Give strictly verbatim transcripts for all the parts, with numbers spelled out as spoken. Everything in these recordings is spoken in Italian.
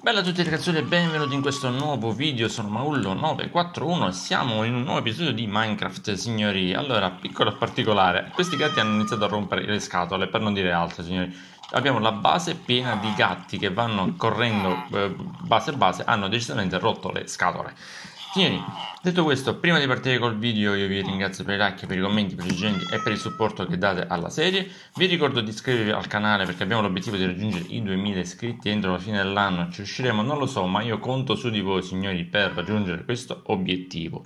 Bella a tutti ragazzi e benvenuti in questo nuovo video, sono Maullo nove quattro uno e siamo in un nuovo episodio di Minecraft, signori. Allora, piccolo particolare, questi gatti hanno iniziato a rompere le scatole, per non dire altro, signori. Abbiamo la base piena di gatti che vanno correndo eh, base a base, hanno decisamente rotto le scatole. Signori, detto questo, prima di partire col video io vi ringrazio per i like, per i commenti, per i suggerimenti e per il supporto che date alla serie. Vi ricordo di iscrivervi al canale perché abbiamo l'obiettivo di raggiungere i duemila iscritti entro la fine dell'anno. Ci riusciremo? Non lo so, ma io conto su di voi, signori, per raggiungere questo obiettivo.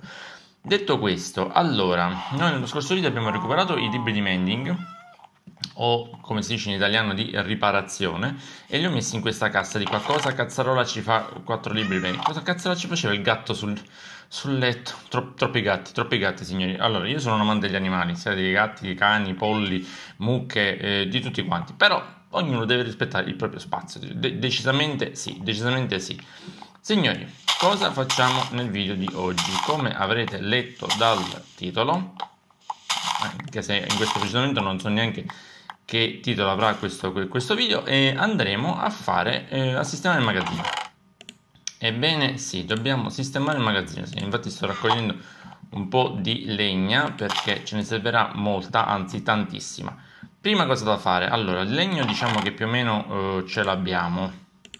Detto questo, allora, noi nello scorso video abbiamo recuperato i libri di mending, o come si dice in italiano di riparazione, e li ho messi in questa cassa di qua. Cosa cazzarola ci fa quattro libri bene? Cosa cazzarola ci faceva il gatto sul, sul letto? Tro, troppi gatti, troppi gatti, signori. Allora, io sono un amante degli animali, sia dei gatti, dei cani, polli, mucche, eh, di tutti quanti, però ognuno deve rispettare il proprio spazio. De decisamente sì, decisamente sì. Signori, cosa facciamo nel video di oggi? Come avrete letto dal titolo, anche se in questo preciso momento non so neanche che titolo avrà questo, questo video, e andremo a fare eh, a sistemare il magazzino. Ebbene sì, dobbiamo sistemare il magazzino, sì. Infatti sto raccogliendo un po' di legna perché ce ne servirà molta, anzi tantissima. Prima cosa da fare, allora il legno diciamo che più o meno eh, ce l'abbiamo,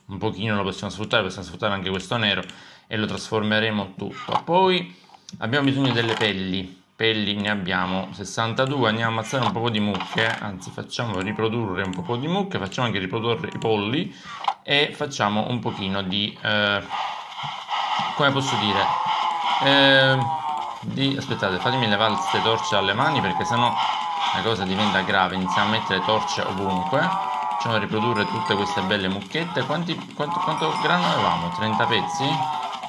un pochino lo possiamo sfruttare, possiamo sfruttare anche questo nero e lo trasformeremo tutto. Poi abbiamo bisogno delle pelli. Pelli ne abbiamo sessantadue, andiamo a ammazzare un po' di mucche, anzi facciamo riprodurre un po' di mucche, facciamo anche riprodurre i polli e facciamo un pochino di, eh, come posso dire, eh, di, aspettate, fatemi levare queste torce dalle mani perché sennò la cosa diventa grave, iniziamo a mettere torce ovunque, facciamo riprodurre tutte queste belle mucchette. Quanti, quanto, quanto grano avevamo? trenta pezzi?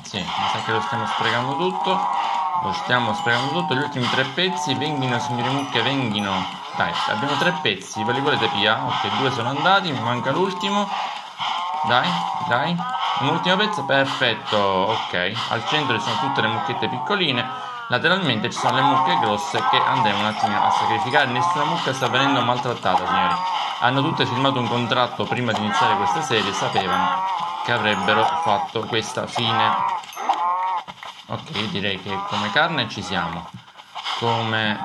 Sì, mi sa che lo stiamo sprecando tutto. Lo stiamo sprecando tutto, gli ultimi tre pezzi, venghino signori mucche, venghino. Dai, abbiamo tre pezzi, ve li volete via? Ok, due sono andati, mi manca l'ultimo. Dai, dai, un ultimo pezzo, perfetto. Ok, al centro ci sono tutte le mucchette piccoline, lateralmente ci sono le mucche grosse che andremo un attimino a sacrificare. Nessuna mucca sta venendo maltrattata, signori. Hanno tutte firmato un contratto prima di iniziare questa serie, sapevano che avrebbero fatto questa fine. Ok, direi che come carne ci siamo. Come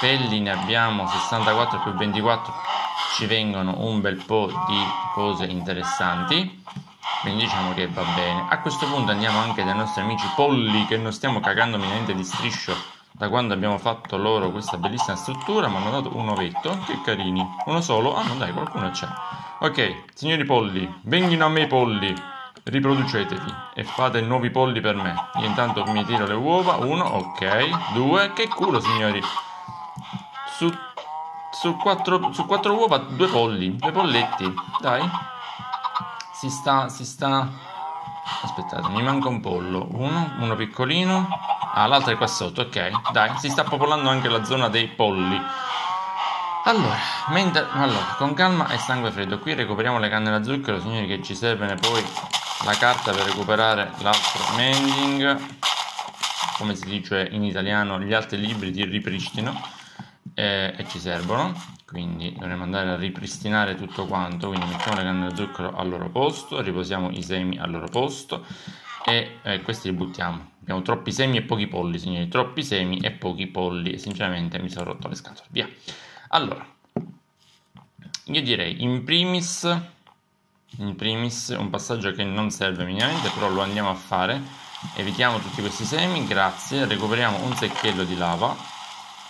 pelli ne abbiamo sessantaquattro più ventiquattro, ci vengono un bel po' di cose interessanti, quindi diciamo che va bene. A questo punto andiamo anche dai nostri amici polli, che non stiamo cagando minimamente di striscio da quando abbiamo fatto loro questa bellissima struttura. Mi hanno dato un ovetto, che carini. Uno solo? Ah no dai, qualcuno c'è. Ok, signori polli, venghino a me i polli, riproducetevi e fate nuovi polli per me. Io intanto mi tiro le uova. Uno, ok, due, che culo signori. Su, su, quattro, su quattro uova due polli, due polletti. Dai. Si sta, si sta. Aspettate, mi manca un pollo. Uno, uno piccolino. Ah, l'altro è qua sotto, ok. Dai, si sta popolando anche la zona dei polli. Allora, mentre, allora, con calma e sangue freddo. Qui recuperiamo le canne da zucchero, signori, che ci servono poi la carta per recuperare l'altro mending, come si dice in italiano, gli altri libri di ripristino, eh, e ci servono, quindi dovremo andare a ripristinare tutto quanto. Quindi mettiamo le canne da zucchero al loro posto, riposiamo i semi al loro posto e eh, questi li buttiamo. Abbiamo troppi semi e pochi polli, signori, troppi semi e pochi polli e sinceramente mi sono rotto le scatole, via. Allora, io direi in primis... In primis un passaggio che non serve minimamente, però lo andiamo a fare. Evitiamo tutti questi semi, grazie. Recuperiamo un secchiello di lava,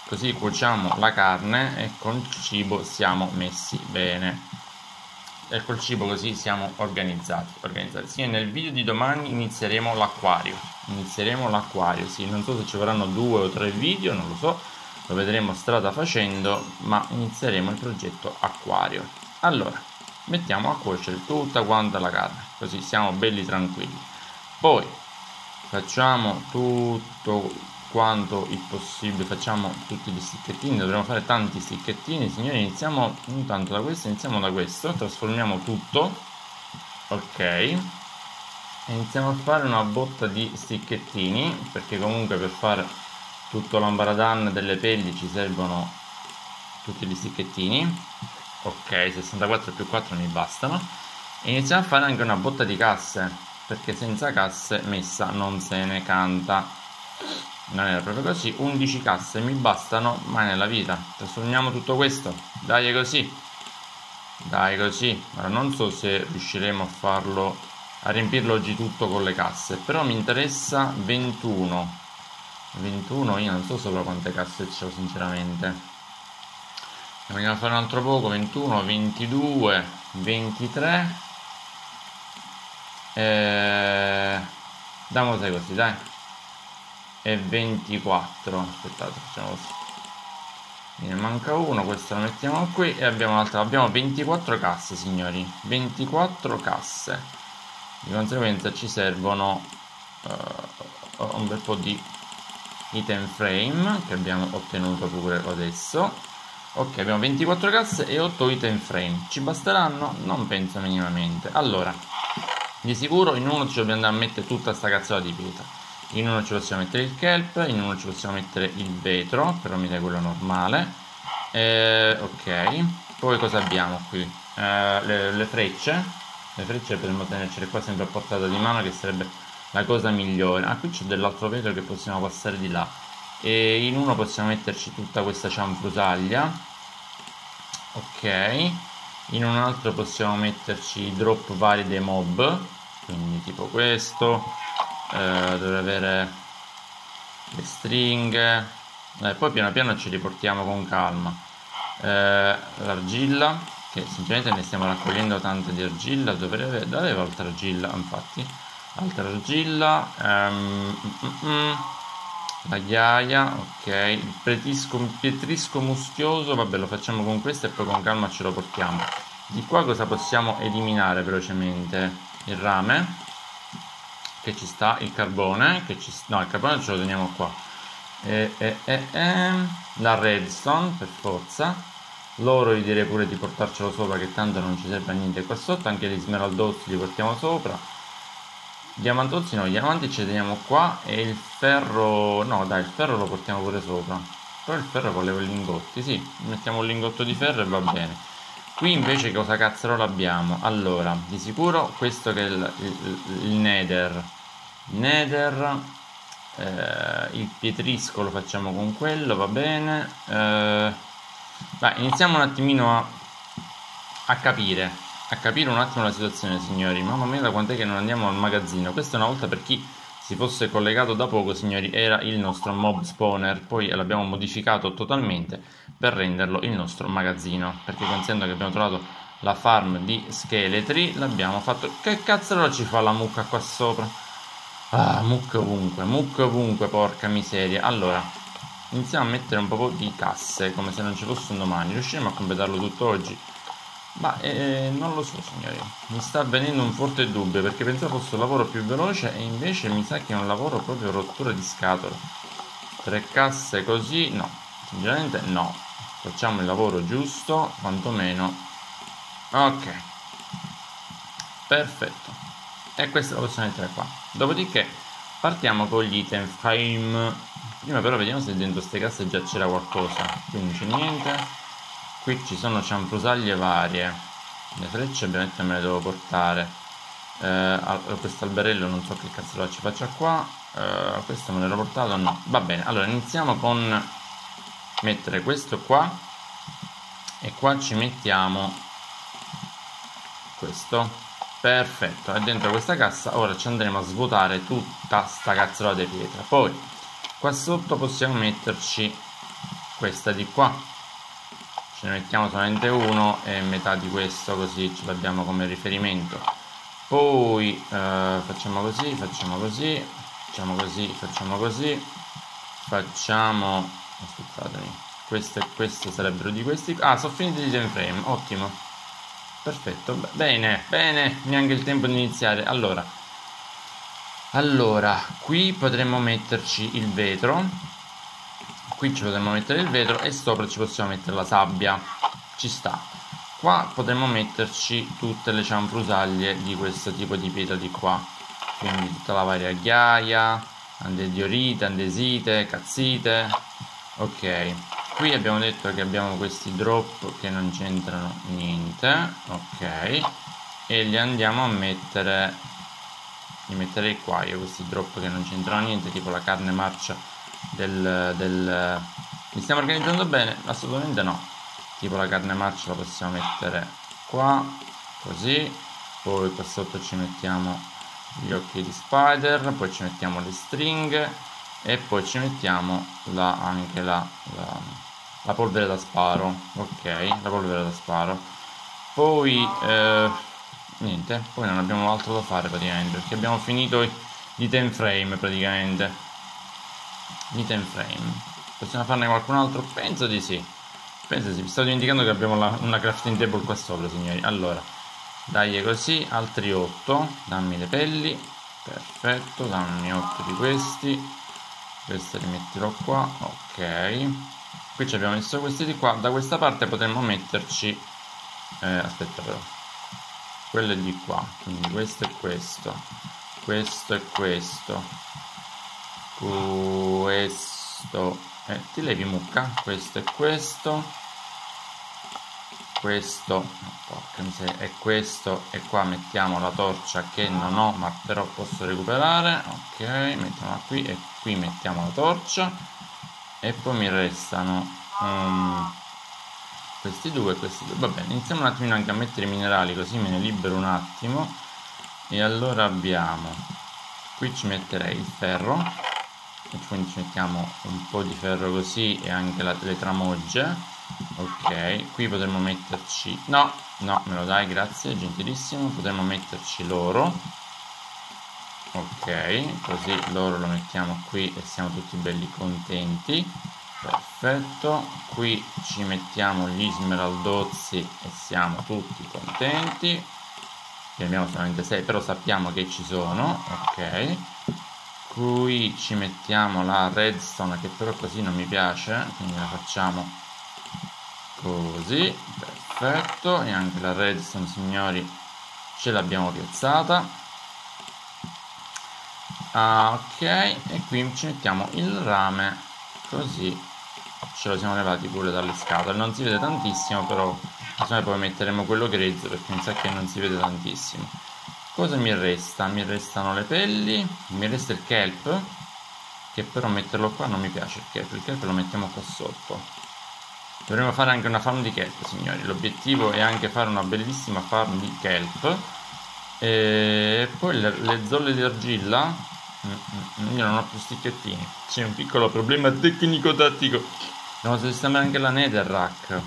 così cuociamo la carne e col cibo siamo messi bene. E col cibo così siamo organizzati, organizzati. Sì, nel video di domani inizieremo l'acquario. Inizieremo l'acquario, sì, non so se ci faranno due o tre video, non lo so, lo vedremo strada facendo, ma inizieremo il progetto acquario. Allora, mettiamo a cuocere tutta quanta la carne, così siamo belli tranquilli. Poi facciamo tutto quanto il possibile, facciamo tutti gli sticchettini, dovremo fare tanti sticchettini, signori. Iniziamo intanto da questo, iniziamo da questo, trasformiamo tutto, ok, e iniziamo a fare una botta di sticchettini, perché comunque per fare tutto l'ambaradan delle pelli ci servono tutti gli sticchettini. Ok, sessantaquattro più quattro mi bastano. Iniziamo a fare anche una botta di casse, perché senza casse messa non se ne canta. Non era proprio così. Undici casse mi bastano mai nella vita. Trasformiamo tutto questo. Dai così. Dai così. Ora non so se riusciremo a farlo, a riempirlo oggi tutto con le casse, però mi interessa ventuno. ventuno, io non so sopra quante casse c'ho sinceramente. Andiamo a fare un altro poco. Ventuno, ventidue, ventitré. Eh, dammo sei così, dai. E ventiquattro. Aspettate, facciamo così. Ne manca uno, questo lo mettiamo qui. E abbiamo un'altra. Abbiamo ventiquattro casse, signori. ventiquattro casse. Di conseguenza ci servono uh, un bel po' di item frame, che abbiamo ottenuto pure adesso. Ok, abbiamo ventiquattro casse e otto item frame. Ci basteranno? Non penso minimamente. Allora, di sicuro in uno ci dobbiamo andare a mettere tutta sta cazzola di pietra. In uno ci possiamo mettere il kelp, in uno ci possiamo mettere il vetro, però mi dai quello normale. eh, Ok, poi cosa abbiamo qui? Eh, le, le frecce. Le frecce potremmo tenercele qua sempre a portata di mano, che sarebbe la cosa migliore. Ah, qui c'è dell'altro vetro che possiamo passare di là. E in uno possiamo metterci tutta questa cianfrusaglia. Ok. In un altro possiamo metterci i drop vari dei mob, quindi tipo questo. eh, Dovrebbe avere le stringhe. eh, Poi piano piano ci riportiamo con calma. eh, L'argilla, che sinceramente ne stiamo raccogliendo tante di argilla. Dovrebbe avere altra argilla, infatti. Altra argilla. ehm, mm, mm. La ghiaia, ok. Il petrisco, petrisco mustioso, vabbè, lo facciamo con questo e poi con calma ce lo portiamo. Di qua cosa possiamo eliminare velocemente? Il rame, che ci sta, il carbone, che ci sta, no, il carbone ce lo teniamo qua. E, e, e, e. La redstone, per forza. L'oro io direi pure di portarcelo sopra, che tanto non ci serve a niente qua sotto. Anche gli smeraldozzi li portiamo sopra. Diamantozzi no, gli diamanti ce li teniamo qua. E il ferro, no dai, il ferro lo portiamo pure sopra. Però il ferro volevo i lingotti, sì. Mettiamo un lingotto di ferro e va bene. Qui invece cosa cazzarola abbiamo? Allora, di sicuro questo che è il, il, il nether. Nether. eh, Il pietrisco lo facciamo con quello, va bene. eh, Vai, iniziamo un attimino a, a capire a capire un attimo la situazione, signori. Mamma mia, da quant'è che non andiamo al magazzino. Questa una volta, per chi si fosse collegato da poco, signori, era il nostro mob spawner. Poi l'abbiamo modificato totalmente per renderlo il nostro magazzino, perché considerando che abbiamo trovato la farm di scheletri, l'abbiamo fatto. Che cazzo ci fa la mucca qua sopra? Ah, mucca ovunque, mucca ovunque, porca miseria. Allora, iniziamo a mettere un po' di casse, come se non ci fosse un domani. Riusciremo a completarlo tutto oggi? Ma eh, non lo so, signori. Mi sta avvenendo un forte dubbio, perché pensavo fosse un lavoro più veloce e invece mi sa che è un lavoro proprio rottura di scatola. Tre casse così, no. Sinceramente no. Facciamo il lavoro giusto, quantomeno. Ok, perfetto. E questa la possiamo mettere qua. Dopodiché partiamo con gli item frame. Prima però vediamo se dentro queste casse già c'era qualcosa. Qui non c'è niente. Qui ci sono cianfrusaglie varie. Le frecce ovviamente me le devo portare. eh, Questo alberello non so che cazzo ci faccia qua. eh, Questo me l'ero portato? No. Va bene, allora iniziamo con mettere questo qua. E qua ci mettiamo questo. Perfetto. E dentro questa cassa ora ci andremo a svuotare tutta sta cazzola di pietra. Poi qua sotto possiamo metterci questa di qua. Ne mettiamo solamente uno e metà di questo, così ce l'abbiamo come riferimento. Poi eh, facciamo così, facciamo così, facciamo così, facciamo così, facciamo, aspettatemi, queste e queste sarebbero di questi. Ah, sono finiti gli item frame, ottimo, perfetto, bene, bene, neanche il tempo di iniziare. Allora, allora qui potremmo metterci il vetro. Qui ci potremmo mettere il vetro e sopra ci possiamo mettere la sabbia. Ci sta. Qua potremmo metterci tutte le cianfrusaglie di questo tipo di pietra di qua. Quindi tutta la varia ghiaia, andediorite, andesite, cazzite. Ok. Qui abbiamo detto che abbiamo questi drop che non c'entrano niente. Ok. e li andiamo a mettere, li metterei qua io questi drop che non c'entrano niente, tipo la carne marcia del, del... li stiamo organizzando bene? Assolutamente no, tipo la carne marcia la possiamo mettere qua, così, poi qua sotto ci mettiamo gli occhi di spider, poi ci mettiamo le stringhe e poi ci mettiamo la, anche la, la, la polvere da sparo, ok, la polvere da sparo, poi... Eh, niente, poi non abbiamo altro da fare praticamente, perché abbiamo finito di time frame praticamente. Di time frame possiamo farne qualcun altro? Penso di sì. Penso di sì, vi sto dimenticando che abbiamo la, una crafting table qua sopra, signori. Allora, dai così, altri otto. Dammi le pelli. Perfetto, dammi otto di questi. Questo li metterò qua, ok. Qui ci abbiamo messo questi di qua. Da questa parte potremmo metterci... Eh, aspetta però, quelle di qua, quindi questo e questo, questo e questo, questo, eh, ti levi mucca, questo e questo, questo, porca miseria, e questo, e qua mettiamo la torcia che non ho ma però posso recuperare, ok, mettiamola qui e qui mettiamo la torcia e poi mi restano... Um, questi due, questi due, va bene, iniziamo un attimino anche a mettere i minerali così me ne libero un attimo. E allora abbiamo, qui ci metterei il ferro, e quindi ci mettiamo un po' di ferro così e anche la, le tramogge, ok, qui potremmo metterci, no, no, me lo dai, grazie, gentilissimo, potremmo metterci l'oro, ok, così l'oro lo mettiamo qui e siamo tutti belli contenti. Perfetto, qui ci mettiamo gli smeraldozzi e siamo tutti contenti. Ne abbiamo solamente sei, però sappiamo che ci sono, ok. Qui ci mettiamo la redstone che però così non mi piace, quindi la facciamo così. Perfetto, e anche la redstone, signori, ce l'abbiamo piazzata. Ah, ok, e qui ci mettiamo il rame, così ce lo siamo levati pure dalle scatole, non si vede tantissimo però insomma, poi metteremo quello grezzo perché mi sa che non si vede tantissimo. Cosa mi resta? Mi restano le pelli, mi resta il kelp, che però metterlo qua non mi piace, il kelp, il kelp lo mettiamo qua sotto. Dovremmo fare anche una farm di kelp, signori, l'obiettivo è anche fare una bellissima farm di kelp. E poi le, le zolle di argilla, io non ho più sticchettini, c'è un piccolo problema tecnico tattico, dobbiamo sistemare anche la netherrack,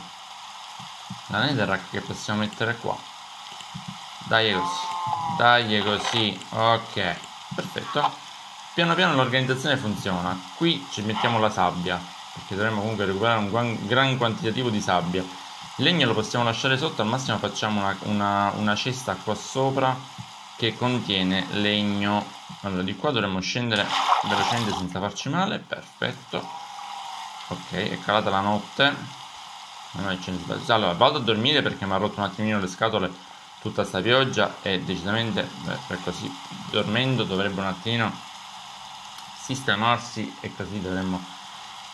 la netherrack che possiamo mettere qua, dai così, dai così, ok, perfetto, piano piano l'organizzazione funziona. Qui ci mettiamo la sabbia perché dovremmo comunque recuperare un gran quantitativo di sabbia, il legno lo possiamo lasciare sotto, al massimo facciamo una, una, una cesta qua sopra che contiene legno. Allora di qua dovremmo scendere velocemente senza farci male, perfetto, ok, è calata la notte, allora vado a dormire perché mi ha rotto un attimino le scatole tutta sta pioggia e decisamente, beh, così dormendo dovrebbe un attimino sistemarsi e così dovremmo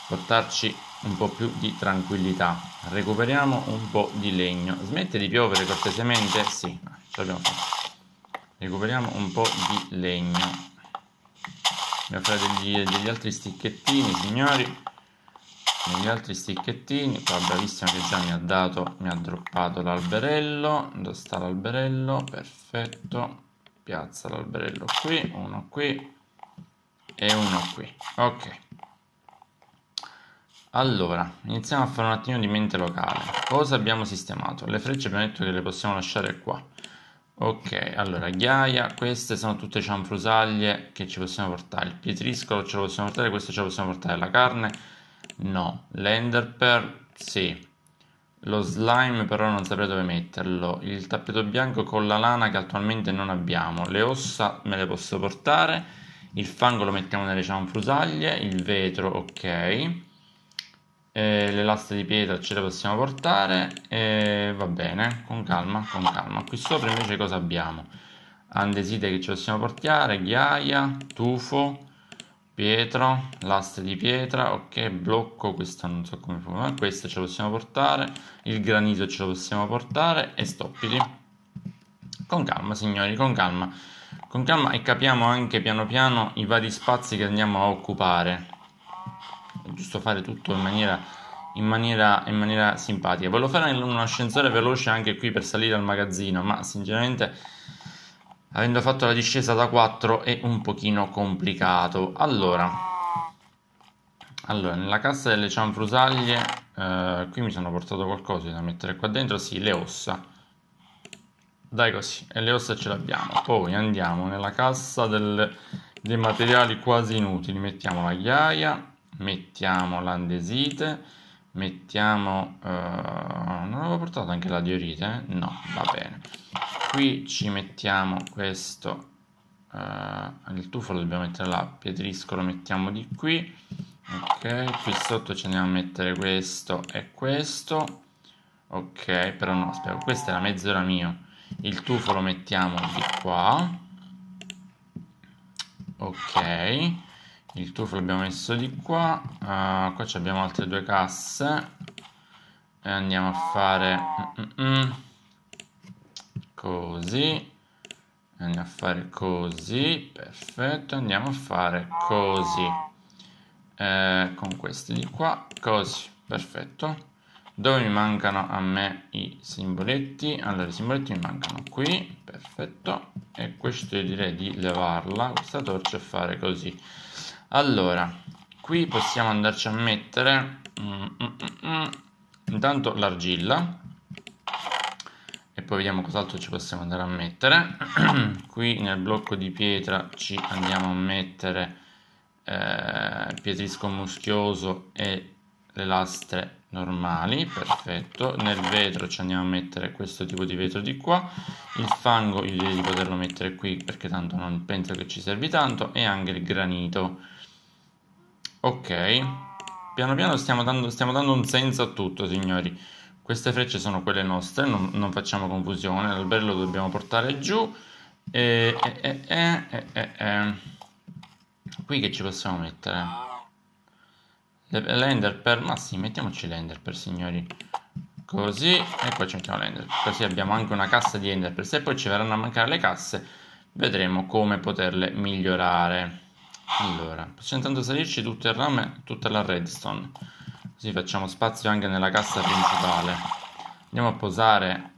portarci un po' più di tranquillità. Recuperiamo un po' di legno, smette di piovere cortesemente, sì, ce l'abbiamo fatta. Recuperiamo un po' di legno. Dobbiamo fare degli, degli altri sticchettini, signori. Degli altri sticchettini. Qua bravissima che già mi ha dato, mi ha droppato l'alberello. Dove sta l'alberello? Perfetto. Piazza l'alberello qui, uno qui e uno qui. Ok. Allora, iniziamo a fare un attimo di mente locale. Cosa abbiamo sistemato? Le frecce abbiamo detto che le possiamo lasciare qua. Ok, allora ghiaia, queste sono tutte cianfrusaglie che ci possiamo portare, il pietriscolo ce lo possiamo portare, questo ce lo possiamo portare, la carne no, l'enderpearl sì, lo slime però non saprei dove metterlo, il tappeto bianco con la lana che attualmente non abbiamo, le ossa me le posso portare, il fango lo mettiamo nelle cianfrusaglie, il vetro ok, e le lastre di pietra ce le possiamo portare e va bene, con calma, con calma. Qui sopra invece cosa abbiamo? Andesite che ci possiamo portare, ghiaia, tufo, pietro, lastre di pietra, ok, blocco, questo non so come funziona, ma questo ce lo possiamo portare, il granito ce lo possiamo portare e stoppidi. con calma signori, con calma, con calma, e capiamo anche piano piano i vari spazi che andiamo a occupare. È giusto fare tutto in maniera, in maniera, in maniera simpatica. Volevo fare un ascensore veloce anche qui per salire al magazzino, ma sinceramente avendo fatto la discesa da quattro è un pochino complicato. Allora, Allora, nella cassa delle cianfrusaglie, eh, qui mi sono portato qualcosa da mettere qua dentro, sì, le ossa. Dai così, e le ossa ce l'abbiamo. Poi andiamo nella cassa del, dei materiali quasi inutili, mettiamo la ghiaia, mettiamo l'andesite, mettiamo... Eh, non avevo portato anche la diorite? Eh? No, va bene. Qui ci mettiamo questo, eh, il tufo lo dobbiamo mettere là, pietrisco lo mettiamo di qui. Ok, qui sotto ci andiamo a mettere questo e questo. Ok, però no, aspetta, questa era mezz'ora mio. Il tufo lo mettiamo di qua. Ok, il tufo l'abbiamo messo di qua. uh, Qua abbiamo altre due casse. E andiamo a fare mm -mm. così. Andiamo a fare così, perfetto, andiamo a fare così. Eh, con questi di qua, così, perfetto. Dove mi mancano a me i simboletti? Allora, i simboletti mi mancano qui, perfetto. E questo io direi di levarla, questa torcia, e fare così. Allora, qui possiamo andarci a mettere mm, mm, mm, intanto l'argilla, e poi vediamo cos'altro ci possiamo andare a mettere. Qui nel blocco di pietra ci andiamo a mettere Eh, pietrisco muschioso e le lastre normali, perfetto. Nel vetro ci andiamo a mettere questo tipo di vetro di qua. Il fango io direi di poterlo mettere qui, perché tanto non penso che ci servi tanto. E anche il granito. Ok, piano piano stiamo dando, stiamo dando un senso a tutto signori. Queste frecce sono quelle nostre, non, non facciamo confusione. L'albero lo dobbiamo portare giù. E... e, e, e, e, e, e. Qui che ci possiamo mettere? L'ender per... ma sì, mettiamoci l'ender per signori. Così, e poi ci mettiamo l'ender. Così abbiamo anche una cassa di ender per. Se poi ci verranno a mancare le casse, vedremo come poterle migliorare. Allora, possiamo intanto salirci tutto il rame, tutta la redstone. Così facciamo spazio anche nella cassa principale. Andiamo a posare.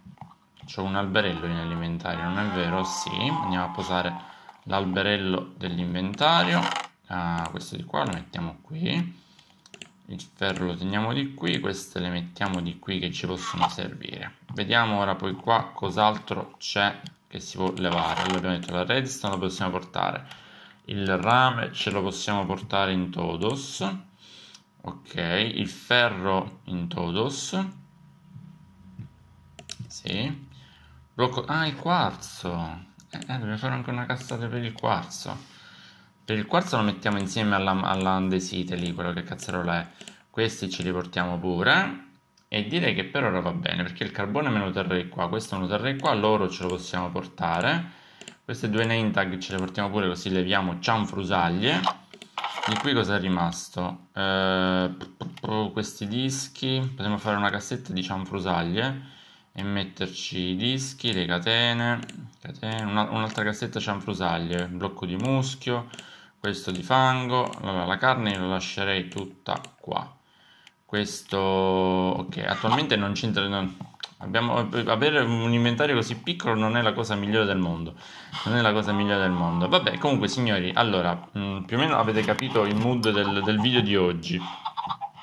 C'ho un alberello in alimentario, non è vero? Sì, andiamo a posare l'alberello dell'inventario. Ah, questo di qua lo mettiamo qui, il ferro lo teniamo di qui, queste le mettiamo di qui che ci possono servire. Vediamo ora poi qua cos'altro c'è che si può levare. Allora abbiamo detto la redstone la possiamo portare, il rame ce lo possiamo portare in todos, ok, il ferro in todos, sì. Blocco... ah, il quarzo. Eh, dobbiamo fare anche una cassata per il quarzo. Per il quarzo lo mettiamo insieme all'andesite lì, quello che cazzarola è. Questi ce li portiamo pure. E direi che per ora va bene, perché il carbone me lo terrei qua, questo me lo terrei qua, l'oro ce lo possiamo portare. Queste due name tag ce le portiamo pure, così leviamo cianfrusaglie. Di qui cosa è rimasto? Eh, questi dischi. Possiamo fare una cassetta di cianfrusaglie e metterci i dischi, le catene, catene un'altra cassetta cianfrusaglie, blocco di muschio, questo di fango. Allora, la carne la lascerei tutta qua. Questo, ok, attualmente non c'entra, abbiamo, avere un inventario così piccolo non è la cosa migliore del mondo, non è la cosa migliore del mondo. Vabbè, comunque signori, allora mh, più o meno avete capito il mood del, del video di oggi,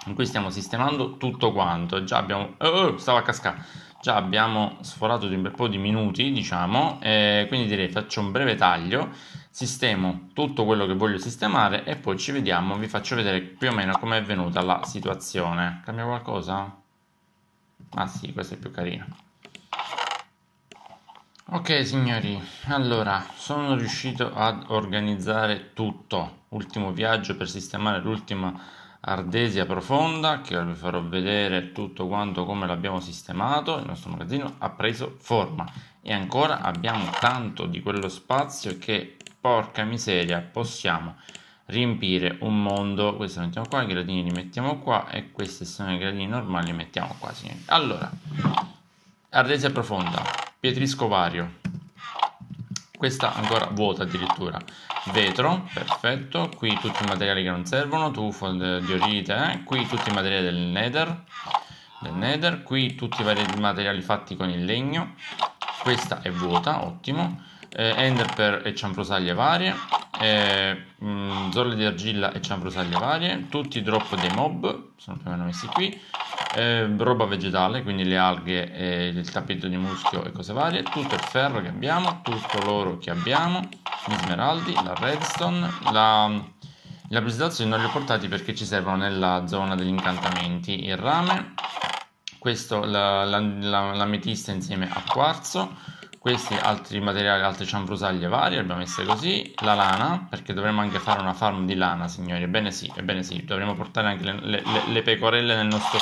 in cui stiamo sistemando tutto quanto. Già abbiamo... oh, oh, stava a cascare. Già abbiamo sforato di un bel po' di minuti, diciamo, eh, quindi direi faccio un breve taglio, sistemo tutto quello che voglio sistemare e poi ci vediamo, vi faccio vedere più o meno com'è venuta la situazione. Cambia qualcosa? Ah sì, questo è più carino. Ok signori, allora, sono riuscito ad organizzare tutto. Ultimo viaggio per sistemare l'ultima... ardesia profonda, che vi farò vedere tutto quanto come l'abbiamo sistemato. Il nostro magazzino ha preso forma e ancora abbiamo tanto di quello spazio che, porca miseria, possiamo riempire un mondo. Questo lo mettiamo qua, i gradini li mettiamo qua e questi sono i gradini normali, li mettiamo qua signori. Allora, ardesia profonda, pietrisco vario, questa ancora vuota addirittura. Vetro, perfetto. Qui tutti i materiali che non servono, tufo, diorite, eh? Qui tutti i materiali del nether, del nether. Qui tutti i vari materiali fatti con il legno. Questa è vuota, ottimo. eh, Ender per e cianfrusaglie varie, eh, mh, zolle di argilla e cianfrusaglie varie. Tutti i drop dei mob sono più o meno messi qui. Eh, roba vegetale, quindi le alghe, eh, il tappeto di muschio e cose varie. Tutto il ferro che abbiamo, tutto l'oro che abbiamo, gli smeraldi, la redstone, la, la presentazione non li ho portati perché ci servono nella zona degli incantamenti. Il rame, questo, la, la, la, l'ametista insieme a quarzo, questi altri materiali, altre cianfrusaglie varie, abbiamo messe così. La lana, perché dovremmo anche fare una farm di lana, signori. Ebbene sì, ebbene sì, dovremmo portare anche le, le, le pecorelle nel nostro,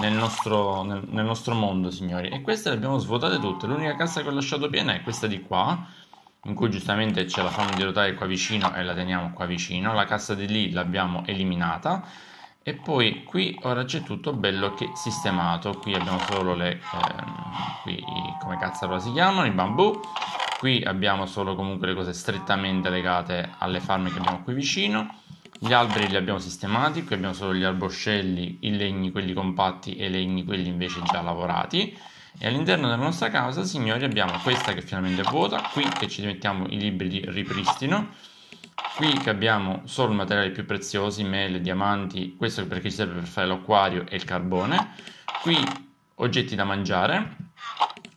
nel, nostro, nel, nel nostro mondo, signori. E queste le abbiamo svuotate tutte. L'unica cassa che ho lasciato piena è questa di qua, in cui giustamente c'è la farm di rotaie qua vicino e la teniamo qua vicino. La cassa di lì l'abbiamo eliminata. E poi qui ora c'è tutto bello che sistemato. Qui abbiamo solo le... Ehm, qui come cazzo si chiamano? I bambù. Qui abbiamo solo comunque le cose strettamente legate alle farme che abbiamo qui vicino. Gli alberi li abbiamo sistemati. Qui abbiamo solo gli arboscelli, i legni quelli compatti e i legni quelli invece già lavorati. E all'interno della nostra casa, signori, abbiamo questa che finalmente è vuota. Qui che ci mettiamo i libri di ripristino. Qui che abbiamo solo materiali più preziosi, mele, diamanti, questo perché ci serve per fare l'acquario e il carbone. Qui oggetti da mangiare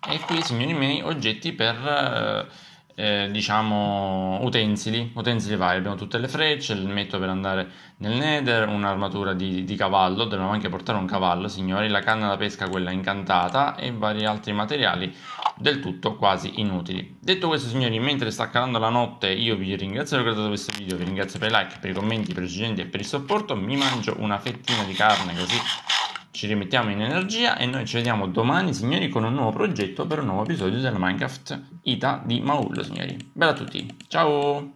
e qui, signori miei, oggetti per, eh, diciamo, utensili, utensili vari. Abbiamo tutte le frecce, il metto per andare nel nether, un'armatura di, di cavallo, dobbiamo anche portare un cavallo, signori, la canna da pesca, quella incantata e vari altri materiali. Del tutto quasi inutili. Detto questo, signori, mentre sta calando la notte, io vi ringrazio per aver guardato questo video, vi ringrazio per i like, per i commenti, per i suggerimenti e per il supporto. Mi mangio una fettina di carne così ci rimettiamo in energia e noi ci vediamo domani, signori, con un nuovo progetto per un nuovo episodio della Minecraft Ita di Maullo, signori. Bella a tutti, ciao!